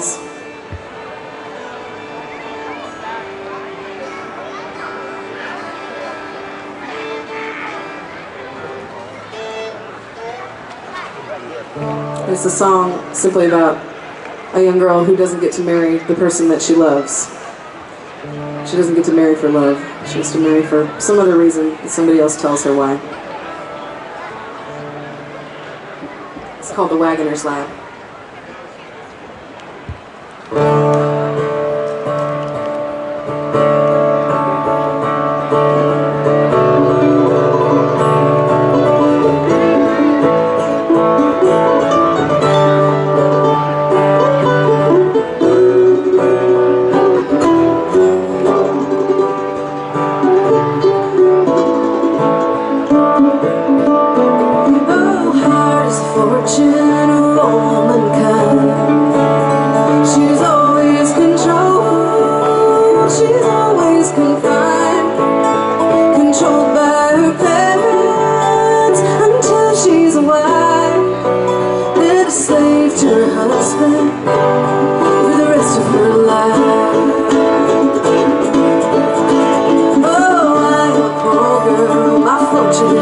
girls. It's a song simply about a young girl who doesn't get to marry the person that she loves. She doesn't get to marry for love. She gets to marry for some other reason that somebody else tells her why. It's called The Wagoner's Lad.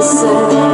Said